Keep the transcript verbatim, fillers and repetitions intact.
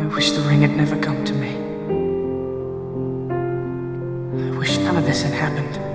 I wish the ring had never come to me. I wish none of this had happened.